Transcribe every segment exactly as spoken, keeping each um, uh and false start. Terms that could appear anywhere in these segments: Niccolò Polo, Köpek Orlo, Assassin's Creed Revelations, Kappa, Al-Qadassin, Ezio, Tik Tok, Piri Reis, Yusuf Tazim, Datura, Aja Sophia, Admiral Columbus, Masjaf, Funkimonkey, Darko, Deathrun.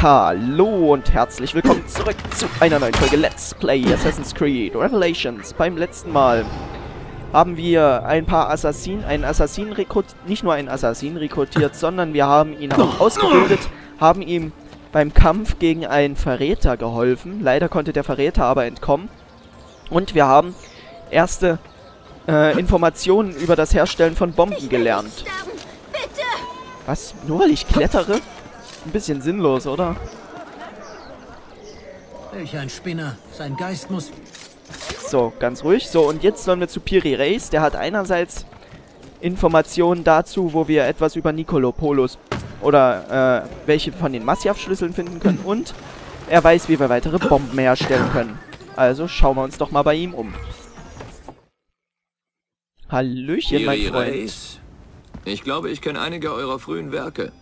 Hallo und herzlich willkommen zurück zu einer neuen Folge Let's Play Assassin's Creed Revelations. Beim letzten Mal haben wir ein paar Assassinen, einen Assassinen rekrutiert, nicht nur einen Assassinen rekrutiert, sondern wir haben ihn auch ausgebildet, haben ihm beim Kampf gegen einen Verräter geholfen. Leider konnte der Verräter aber entkommen. Und wir haben erste äh, Informationen über das Herstellen von Bomben gelernt. Was? Nur weil ich klettere? Ein bisschen sinnlos, oder? Welch ein Spinner. Sein Geist muss... So, ganz ruhig. So, und jetzt sollen wir zu Piri Reis. Der hat einerseits Informationen dazu, wo wir etwas über Niccolò Polos oder äh, welche von den Masjaf-Schlüsseln finden können. Und er weiß, wie wir weitere Bomben herstellen können. Also schauen wir uns doch mal bei ihm um. Hallöchen, mein Freund. Piri Reis. Ich glaube, ich kenne einige eurer frühen Werke.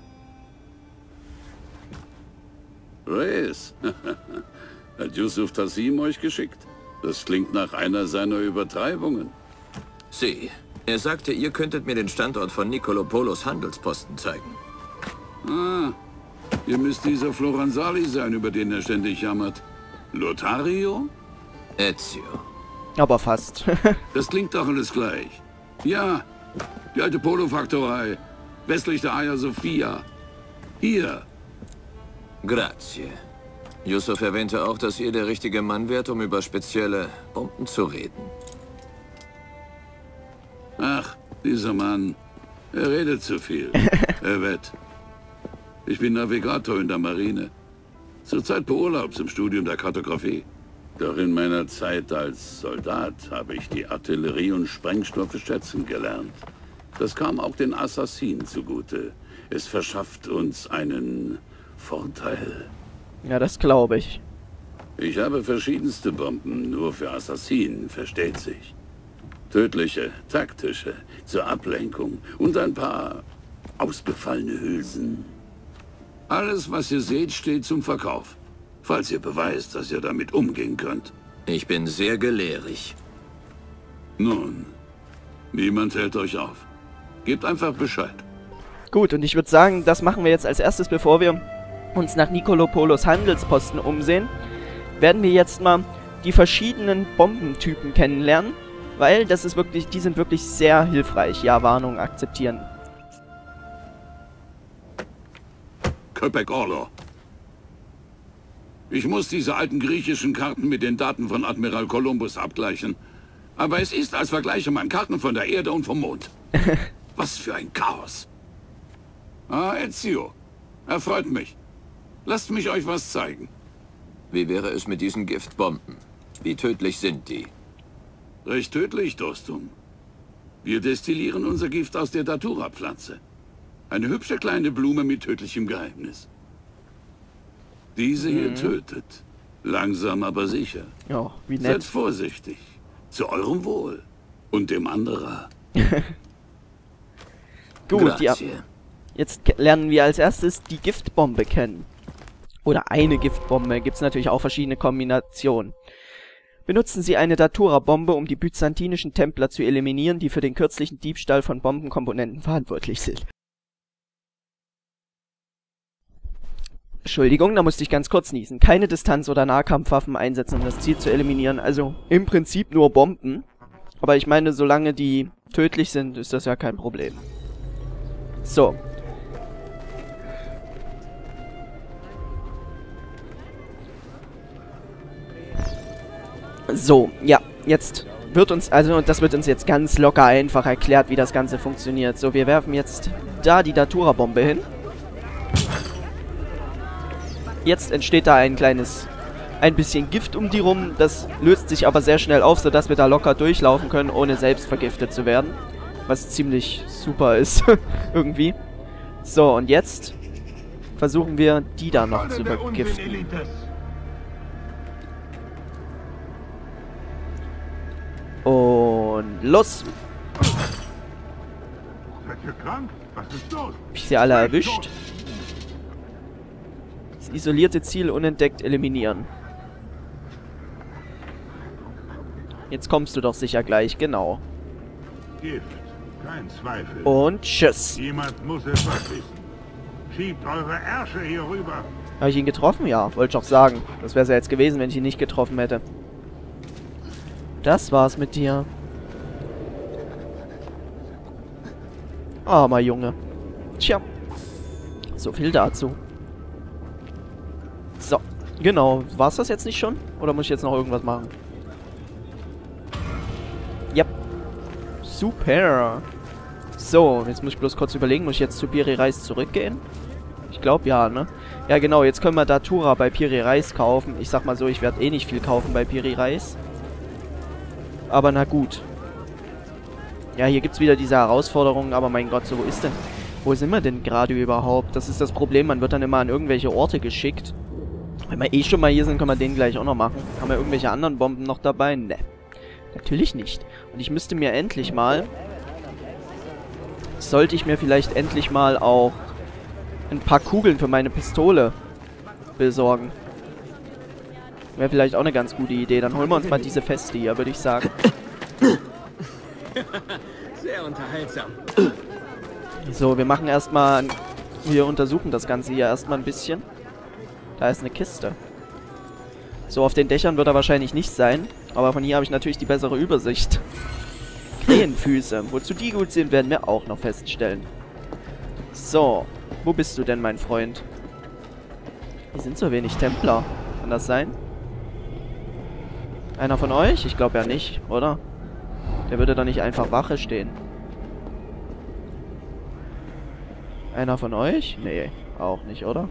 Reis, hat Yusuf Tazim euch geschickt? Das klingt nach einer seiner Übertreibungen. Sie, er sagte, ihr könntet mir den Standort von Niccolò Polos Handelsposten zeigen. Ah, ihr müsst dieser Florenzali sein, über den er ständig jammert. Lothario? Ezio. Aber fast. Das klingt doch alles gleich. Ja, die alte Polo-Faktorei, westlich der Aja Sophia. Hier. Grazie. Yusuf erwähnte auch, dass ihr der richtige Mann wärt, um über spezielle Bomben zu reden. Ach, dieser Mann. Er redet zu viel. Er wett. Ich bin Navigator in der Marine. Zurzeit beurlaubs im Studium der Kartografie. Doch in meiner Zeit als Soldat habe ich die Artillerie und Sprengstoffe schätzen gelernt. Das kam auch den Assassinen zugute. Es verschafft uns einen... Vorteil. Ja, das glaube ich. Ich habe verschiedenste Bomben, nur für Assassinen, versteht sich. Tödliche, taktische, zur Ablenkung und ein paar ausgefallene Hülsen. Alles, was ihr seht, steht zum Verkauf. Falls ihr beweist, dass ihr damit umgehen könnt. Ich bin sehr gelehrig. Nun, niemand hält euch auf. Gebt einfach Bescheid. Gut, und ich würde sagen, das machen wir jetzt als erstes, bevor wir uns nach Niccolò Polos Handelsposten umsehen, werden wir jetzt mal die verschiedenen Bombentypen kennenlernen, weil das ist wirklich, die sind wirklich sehr hilfreich. Ja, Warnung akzeptieren. Köpek Orlo. Ich muss diese alten griechischen Karten mit den Daten von Admiral Columbus abgleichen. Aber es ist, als vergleiche man Karten von der Erde und vom Mond. Was für ein Chaos. Ah, Ezio. Erfreut mich. Lasst mich euch was zeigen. Wie wäre es mit diesen Giftbomben? Wie tödlich sind die? Recht tödlich, Dostum. Wir destillieren unser Gift aus der Datura-Pflanze. Eine hübsche kleine Blume mit tödlichem Geheimnis. Diese hier mhm. tötet. Langsam, aber sicher. Ja, wie nett. Seid vorsichtig. Zu eurem Wohl. Und dem anderer. Gut, ja. Jetzt lernen wir als erstes die Giftbombe kennen. Oder eine Giftbombe. Gibt es natürlich auch verschiedene Kombinationen. Benutzen Sie eine Datura-Bombe, um die byzantinischen Templer zu eliminieren, die für den kürzlichen Diebstahl von Bombenkomponenten verantwortlich sind. Entschuldigung, da musste ich ganz kurz niesen. Keine Distanz- oder Nahkampfwaffen einsetzen, um das Ziel zu eliminieren. Also im Prinzip nur Bomben. Aber ich meine, solange die tödlich sind, ist das ja kein Problem. So. So, ja, jetzt wird uns, also das wird uns jetzt ganz locker einfach erklärt, wie das Ganze funktioniert. So, wir werfen jetzt da die Datura-Bombe hin. Jetzt entsteht da ein kleines, ein bisschen Gift um die rum. Das löst sich aber sehr schnell auf, sodass wir da locker durchlaufen können, ohne selbst vergiftet zu werden. Was ziemlich super ist, irgendwie. So, und jetzt versuchen wir, die da noch zu vergiften. Und los! Seid ihr krank? Was ist los? Hab ich sie alle erwischt? Das isolierte Ziel unentdeckt eliminieren. Jetzt kommst du doch sicher gleich, genau. Gift, kein Zweifel. Und tschüss. Jemand muss es was wissen. Schiebt eure Ärsche hier rüber. Habe ich ihn getroffen? Ja, wollte ich doch sagen. Das wäre es ja jetzt gewesen, wenn ich ihn nicht getroffen hätte. Das war's mit dir. Armer Junge. Tja. So viel dazu. So, genau. War's das jetzt nicht schon? Oder muss ich jetzt noch irgendwas machen? Ja. Yep. Super. So, jetzt muss ich bloß kurz überlegen. Muss ich jetzt zu Piri Reis zurückgehen? Ich glaube ja, ne? Ja, genau. Jetzt können wir Datura bei Piri Reis kaufen. Ich sag mal so, ich werde eh nicht viel kaufen bei Piri Reis. Aber na gut. Ja, hier gibt es wieder diese Herausforderungen, aber mein Gott, so wo ist denn... Wo sind wir denn gerade überhaupt? Das ist das Problem, man wird dann immer an irgendwelche Orte geschickt. Wenn wir eh schon mal hier sind, können wir den gleich auch noch machen. Haben wir irgendwelche anderen Bomben noch dabei? Ne. Natürlich nicht. Und ich müsste mir endlich mal... Sollte ich mir vielleicht endlich mal auch ein paar Kugeln für meine Pistole besorgen. Wäre vielleicht auch eine ganz gute Idee. Dann holen wir uns mal diese Feste hier, würde ich sagen. Sehr unterhaltsam. So, wir machen erstmal... Wir untersuchen das Ganze hier erstmal ein bisschen. Da ist eine Kiste. So, auf den Dächern wird er wahrscheinlich nicht sein. Aber von hier habe ich natürlich die bessere Übersicht. Krähenfüße. Wozu die gut sind, werden wir auch noch feststellen. So. Wo bist du denn, mein Freund? Hier sind so wenig Templer. Kann das sein? Einer von euch? Ich glaube ja nicht, oder? Der würde doch nicht einfach Wache stehen. Einer von euch? Nee, auch nicht, oder?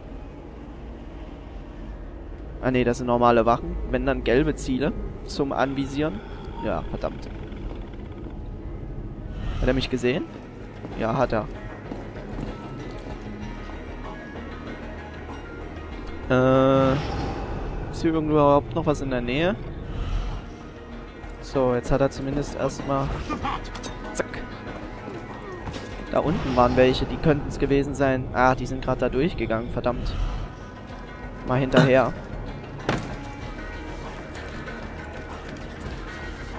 Ah nee, das sind normale Wachen. Wenn, dann gelbe Ziele zum Anvisieren. Ja, verdammt. Hat er mich gesehen? Ja, hat er. Äh, ist hier irgendwo überhaupt noch was in der Nähe? So, jetzt hat er zumindest erstmal... Zack. Da unten waren welche, die könnten es gewesen sein. Ah, die sind gerade da durchgegangen, verdammt. Mal hinterher.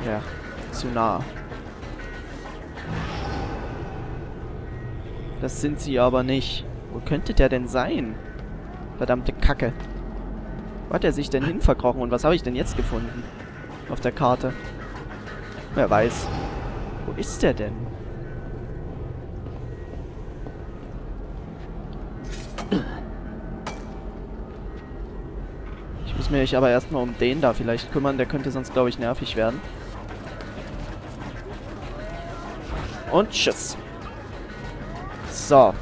Ja, zu nah. Das sind sie aber nicht. Wo könnte der denn sein? Verdammte Kacke. Wo hat er sich denn hin verkrochen und was habe ich denn jetzt gefunden? Auf der Karte. Wer weiß. Wo ist der denn? Ich muss mich aber erstmal um den da vielleicht kümmern. Der könnte sonst, glaube ich, nervig werden. Und tschüss. So.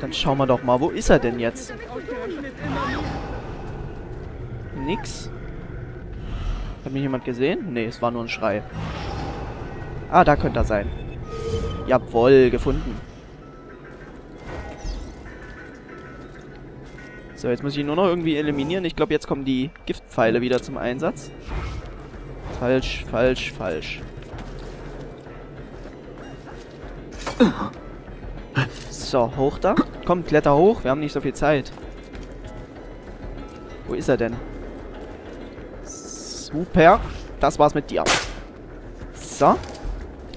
Dann schauen wir doch mal, wo ist er denn jetzt? Nix. Hat mich jemand gesehen? Ne, es war nur ein Schrei. Ah, da könnte er sein. Jawohl, gefunden. So, jetzt muss ich ihn nur noch irgendwie eliminieren. Ich glaube, jetzt kommen die Giftpfeile wieder zum Einsatz. Falsch, falsch, falsch. So, hoch da. Komm, kletter hoch. Wir haben nicht so viel Zeit. Wo ist er denn? Super. Das war's mit dir. So.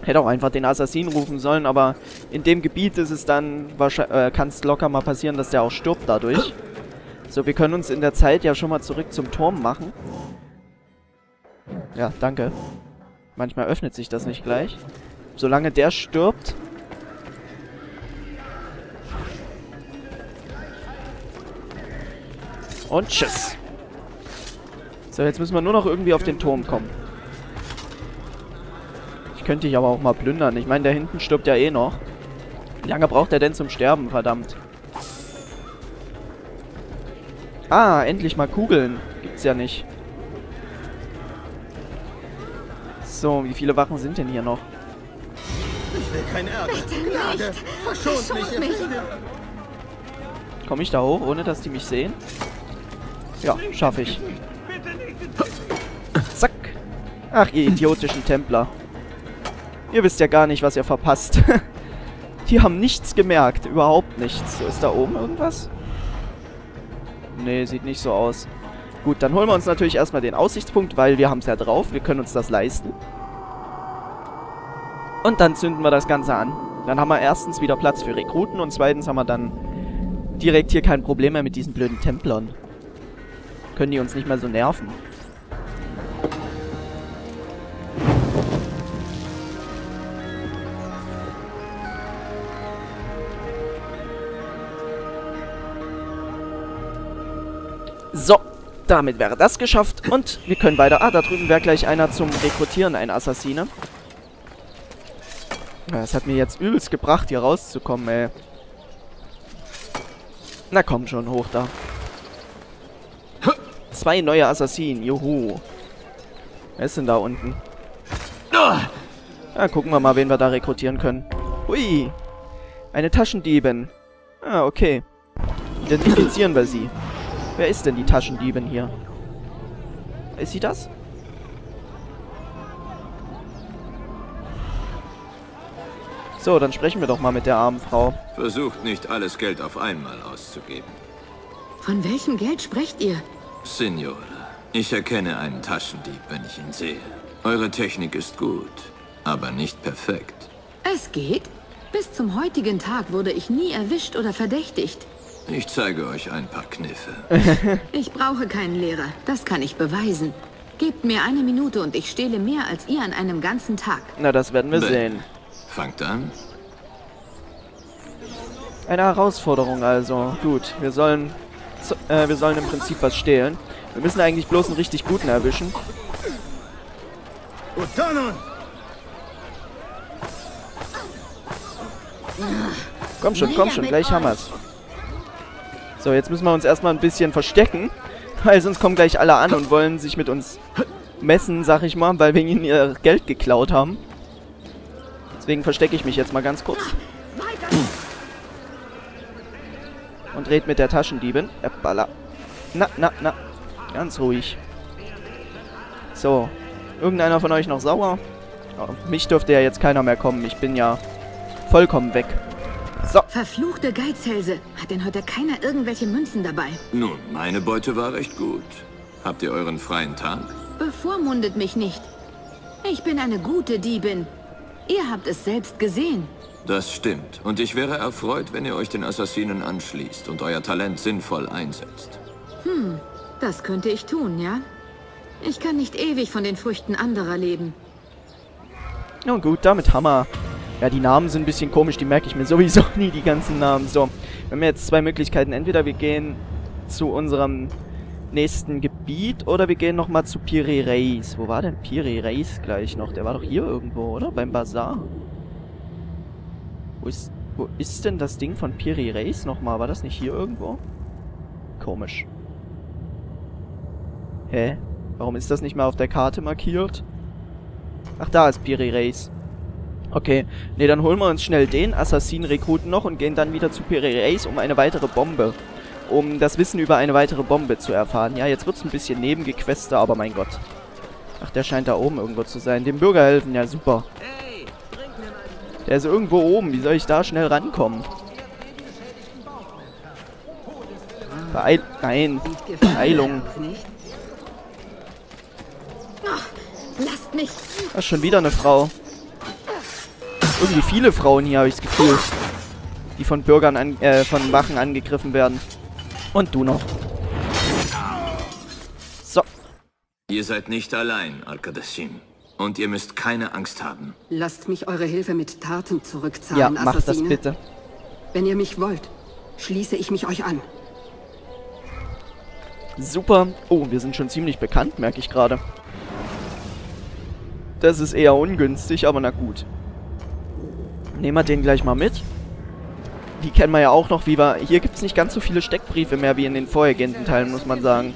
Hätte auch einfach den Assassinen rufen sollen, aber in dem Gebiet ist es dann wahrscheinlich, äh, kann es locker mal passieren, dass der auch stirbt dadurch. So, wir können uns in der Zeit ja schon mal zurück zum Turm machen. Ja, danke. Manchmal öffnet sich das nicht gleich. Solange der stirbt... Und tschüss. So, jetzt müssen wir nur noch irgendwie auf den Turm kommen. Ich könnte dich aber auch mal plündern. Ich meine, der hinten stirbt ja eh noch. Wie lange braucht er denn zum Sterben, verdammt? Ah, endlich mal Kugeln. Gibt's ja nicht. So, wie viele Wachen sind denn hier noch? Ich will keinen Ärger. Bitte nicht. Verschont mich. Komme ich da hoch, ohne dass die mich sehen? Ja, schaffe ich. Zack. Ach, ihr idiotischen Templer. Ihr wisst ja gar nicht, was ihr verpasst. Die haben nichts gemerkt. Überhaupt nichts. Ist da oben irgendwas? Nee, sieht nicht so aus. Gut, dann holen wir uns natürlich erstmal den Aussichtspunkt, weil wir haben es ja drauf. Wir können uns das leisten. Und dann zünden wir das Ganze an. Dann haben wir erstens wieder Platz für Rekruten und zweitens haben wir dann direkt hier kein Problem mehr mit diesen blöden Templern. Können die uns nicht mehr so nerven. So, damit wäre das geschafft und wir können weiter... Ah, da drüben wäre gleich einer zum Rekrutieren, ein Assassine. Das hat mir jetzt übelst gebracht, hier rauszukommen, ey. Na komm schon, hoch da. Zwei neue Assassinen, juhu. Wer ist denn da unten? Ja, gucken wir mal, wen wir da rekrutieren können. Hui, eine Taschendiebin. Ah, okay. Identifizieren wir sie. Wer ist denn die Taschendiebin hier? Ist sie das? So, dann sprechen wir doch mal mit der armen Frau. Versucht nicht, alles Geld auf einmal auszugeben. Von welchem Geld sprecht ihr? Signora, ich erkenne einen Taschendieb, wenn ich ihn sehe. Eure Technik ist gut, aber nicht perfekt. Es geht? Bis zum heutigen Tag wurde ich nie erwischt oder verdächtigt. Ich zeige euch ein paar Kniffe. Ich brauche keinen Lehrer, das kann ich beweisen. Gebt mir eine Minute und ich stehle mehr als ihr an einem ganzen Tag. Na, das werden wir ben. sehen. Fangt an. Eine Herausforderung also. Gut, wir sollen äh, wir sollen im Prinzip was stehlen. Wir müssen eigentlich bloß einen richtig guten erwischen. Komm schon, komm schon, gleich haben wir's. So, jetzt müssen wir uns erstmal ein bisschen verstecken, weil sonst kommen gleich alle an und wollen sich mit uns messen, sag ich mal, weil wir ihnen ihr Geld geklaut haben. Deswegen verstecke ich mich jetzt mal ganz kurz. Und red mit der Taschendiebin. Eppala. Na, na, na. Ganz ruhig. So. Irgendeiner von euch noch sauer? Auf mich dürfte ja jetzt keiner mehr kommen. Ich bin ja vollkommen weg. So. Verfluchte Geizhälse. Hat denn heute keiner irgendwelche Münzen dabei? Nun, meine Beute war recht gut. Habt ihr euren freien Tag? Bevormundet mich nicht. Ich bin eine gute Diebin. Ihr habt es selbst gesehen. Das stimmt. Und ich wäre erfreut, wenn ihr euch den Assassinen anschließt und euer Talent sinnvoll einsetzt. Hm, das könnte ich tun, ja? Ich kann nicht ewig von den Früchten anderer leben. Nun gut, damit Hammer. Ja, die Namen sind ein bisschen komisch, die merke ich mir sowieso nie, die ganzen Namen. So, wir haben jetzt zwei Möglichkeiten. Entweder wir gehen zu unserem nächsten Gebiet oder wir gehen nochmal zu Piri Reis. Wo war denn Piri Reis gleich noch? Der war doch hier irgendwo, oder? Beim Bazar. Wo ist, wo ist denn das Ding von Piri Reis nochmal? War das nicht hier irgendwo? Komisch. Hä? Warum ist das nicht mal auf der Karte markiert? Ach, da ist Piri Reis. Okay, ne, dann holen wir uns schnell den Assassin-Rekruten noch und gehen dann wieder zu Piri Reis, um eine weitere Bombe, um das Wissen über eine weitere Bombe zu erfahren. Ja, jetzt wird es ein bisschen nebengequester, aber mein Gott. Ach, der scheint da oben irgendwo zu sein. Dem Bürger helfen, ja super. Der ist irgendwo oben, wie soll ich da schnell rankommen? Beeil... Nein, Beeilung. Ach, schon wieder eine Frau. Irgendwie viele Frauen hier, habe ich das Gefühl. Die von Bürgern, an, äh, von Wachen angegriffen werden. Und du noch. So. Ihr seid nicht allein, Al-Qadassin. Und ihr müsst keine Angst haben. Lasst mich eure Hilfe mit Taten zurückzahlen, Assassine. Ja, macht das bitte. Wenn ihr mich wollt, schließe ich mich euch an. Super. Oh, wir sind schon ziemlich bekannt, merke ich gerade. Das ist eher ungünstig, aber na gut. Nehmen wir den gleich mal mit. Die kennen wir ja auch noch, wie wir... Hier gibt es nicht ganz so viele Steckbriefe mehr wie in den vorhergehenden Teilen, muss man sagen.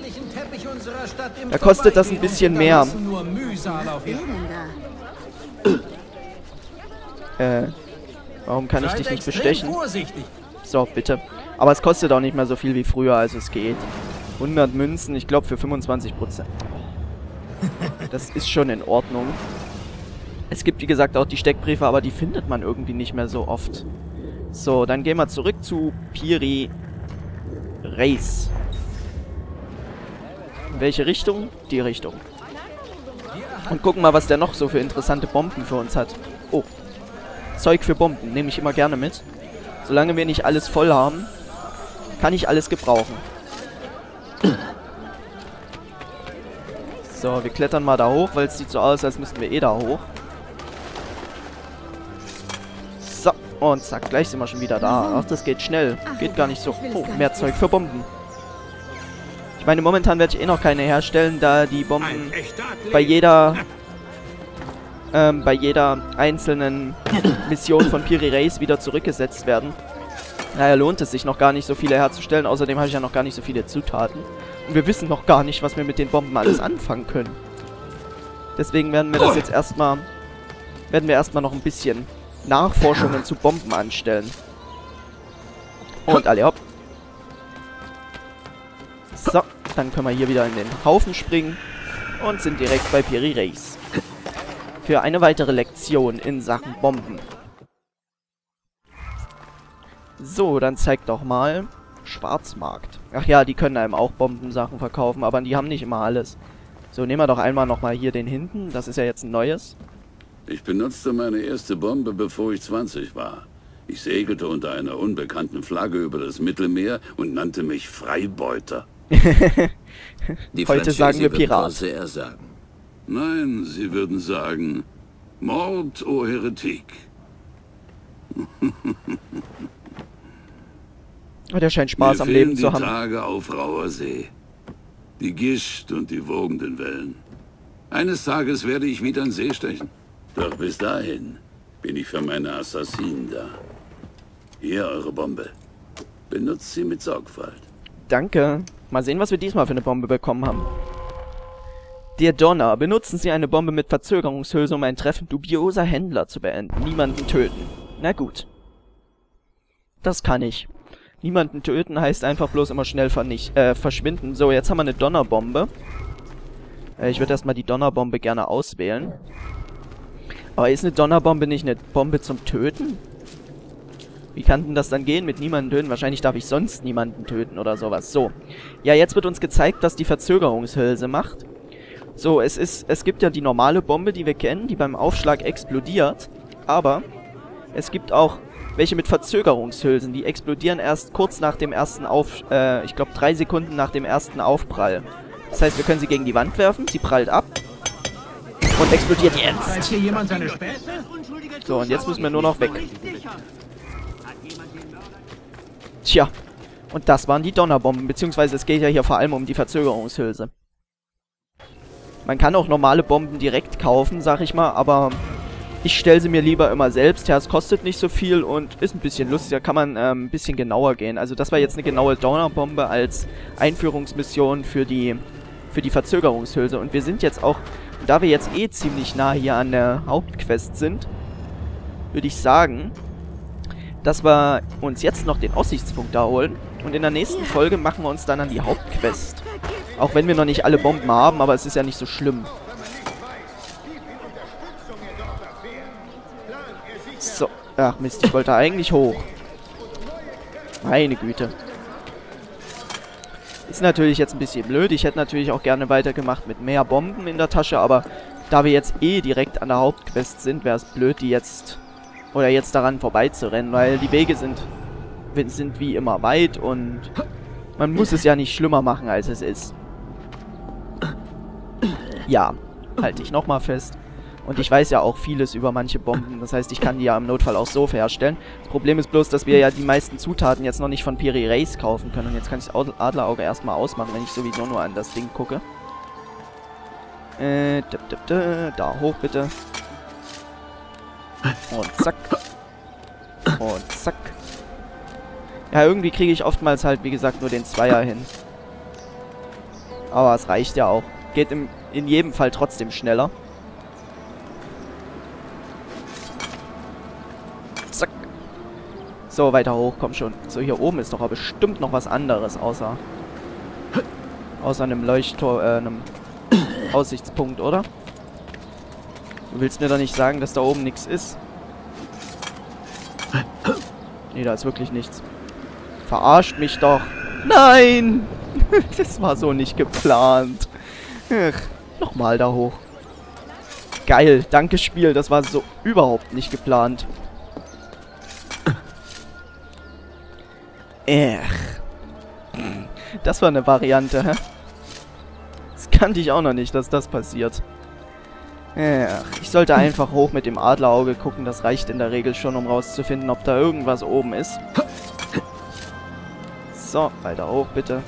Da kostet das ein bisschen mehr. Äh, warum kann ich dich nicht bestechen? So, bitte. Aber es kostet auch nicht mehr so viel wie früher, also es geht. hundert Münzen, ich glaube für fünfundzwanzig Prozent. Das ist schon in Ordnung. Es gibt, wie gesagt, auch die Steckbriefe, aber die findet man irgendwie nicht mehr so oft. So, dann gehen wir zurück zu Piri Reis. In welche Richtung? Die Richtung. Und gucken mal, was der noch so für interessante Bomben für uns hat. Oh, Zeug für Bomben nehme ich immer gerne mit. Solange wir nicht alles voll haben, Kann ich alles gebrauchen. So, wir klettern mal da hoch, weil es sieht so aus, als müssten wir eh da hoch. So, und zack, gleich sind wir schon wieder da. Ach, das geht schnell. Geht gar nicht so. Oh, mehr Zeug für Bomben. Ich meine, momentan werde ich eh noch keine herstellen, da die Bomben bei jeder ähm, bei jeder einzelnen Mission von Piri Reis wieder zurückgesetzt werden. Naja, lohnt es sich noch gar nicht so viele herzustellen. Außerdem habe ich ja noch gar nicht so viele Zutaten. Und wir wissen noch gar nicht, was wir mit den Bomben alles anfangen können. Deswegen werden wir das jetzt erstmal... Werden wir erstmal noch ein bisschen Nachforschungen zu Bomben anstellen. Und alle hopp. So, dann können wir hier wieder in den Haufen springen. Und sind direkt bei Piri Reis. Für eine weitere Lektion in Sachen Bomben. So, dann zeig doch mal. Schwarzmarkt. Ach ja, die können einem auch Bombensachen verkaufen, aber die haben nicht immer alles. So, nehmen wir doch einmal nochmal hier den hinten. Das ist ja jetzt ein neues. Ich benutzte meine erste Bombe, bevor ich zwanzig war. Ich segelte unter einer unbekannten Flagge über das Mittelmeer und nannte mich Freibeuter. Die heute sagen wir Pirat. Sagen. Nein, sie würden sagen, Mord, o Heretik. Der scheint Spaß am Leben zu haben. Mir fehlen die Tage auf rauer See. Die Gischt und die wogenden Wellen. Eines Tages werde ich wieder in See stechen. Doch bis dahin bin ich für meine Assassinen da. Hier eure Bombe. Benutzt sie mit Sorgfalt. Danke. Mal sehen, was wir diesmal für eine Bombe bekommen haben. Der Donner. Benutzen Sie eine Bombe mit Verzögerungshülse, um ein Treffen dubioser Händler zu beenden. Niemanden töten. Na gut. Das kann ich. Niemanden töten heißt einfach bloß immer schnell vernicht, äh, verschwinden. So, jetzt haben wir eine Donnerbombe. Äh, ich würde erstmal die Donnerbombe gerne auswählen. Aber ist eine Donnerbombe nicht eine Bombe zum Töten? Wie kann denn das dann gehen mit niemanden töten? Wahrscheinlich darf ich sonst niemanden töten oder sowas. So. Ja, jetzt wird uns gezeigt, was die Verzögerungshülse macht. So, es ist, es gibt ja die normale Bombe, die wir kennen, die beim Aufschlag explodiert. Aber es gibt auch welche mit Verzögerungshülsen, die explodieren erst kurz nach dem ersten Auf... Äh, ich glaube drei Sekunden nach dem ersten Aufprall. Das heißt, wir können sie gegen die Wand werfen, sie prallt ab und explodiert jetzt. Hier jemand seine Späße? So, und jetzt müssen wir nur noch weg. Tja, und das waren die Donnerbomben, beziehungsweise es geht ja hier vor allem um die Verzögerungshülse. Man kann auch normale Bomben direkt kaufen, sag ich mal, aber... Ich stelle sie mir lieber immer selbst her, es kostet nicht so viel und ist ein bisschen lustiger, kann man ähm, ein bisschen genauer gehen. Also das war jetzt eine genaue Donnerbombe als Einführungsmission für die für die Verzögerungshülse. Und wir sind jetzt auch, da wir jetzt eh ziemlich nah hier an der Hauptquest sind, würde ich sagen, dass wir uns jetzt noch den Aussichtspunkt da holen. Und in der nächsten Folge machen wir uns dann an die Hauptquest. Auch wenn wir noch nicht alle Bomben haben, aber es ist ja nicht so schlimm. So, ach Mist, ich wollte eigentlich hoch. Meine Güte. Ist natürlich jetzt ein bisschen blöd. Ich hätte natürlich auch gerne weitergemacht mit mehr Bomben in der Tasche, aber da wir jetzt eh direkt an der Hauptquest sind, wäre es blöd, die jetzt oder jetzt daran vorbeizurennen, weil die Wege sind, sind wie immer weit und man muss es ja nicht schlimmer machen, als es ist. Ja, halte ich nochmal fest. Und ich weiß ja auch vieles über manche Bomben, das heißt, ich kann die ja im Notfall auch so herstellen. Das Problem ist bloß, dass wir ja die meisten Zutaten jetzt noch nicht von Piri Reis kaufen können. Und jetzt kann ich das Adlerauge erstmal ausmachen, wenn ich sowieso nur an das Ding gucke. Äh, da hoch bitte. Und zack. Und zack. Ja, irgendwie kriege ich oftmals halt, wie gesagt, nur den Zweier hin. Aber es reicht ja auch. Geht im, in jedem Fall trotzdem schneller. So, weiter hoch, komm schon. So, hier oben ist doch aber bestimmt noch was anderes, außer... Außer einem Leuchttor, äh, einem Aussichtspunkt, oder? Du willst mir doch nicht sagen, dass da oben nichts ist. Nee, da ist wirklich nichts. Verarscht mich doch. Nein! Das war so nicht geplant. Ach, nochmal da hoch. Geil, danke Spiel, das war so überhaupt nicht geplant. Ech. Das war eine Variante. Das kannte ich auch noch nicht, dass das passiert. Ach, ich sollte einfach hoch mit dem Adlerauge gucken. Das reicht in der Regel schon, um rauszufinden, ob da irgendwas oben ist. So, weiter hoch, bitte.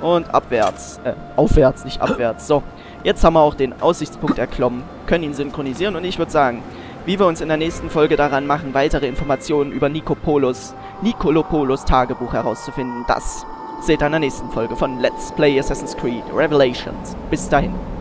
Und abwärts. Äh, aufwärts, nicht abwärts. So, jetzt haben wir auch den Aussichtspunkt erklommen. Können ihn synchronisieren und ich würde sagen, wie wir uns in der nächsten Folge daran machen, weitere Informationen über Niccopolos, Niccolò Polos Tagebuch herauszufinden, das seht ihr in der nächsten Folge von Let's Play Assassin's Creed Revelations. Bis dahin.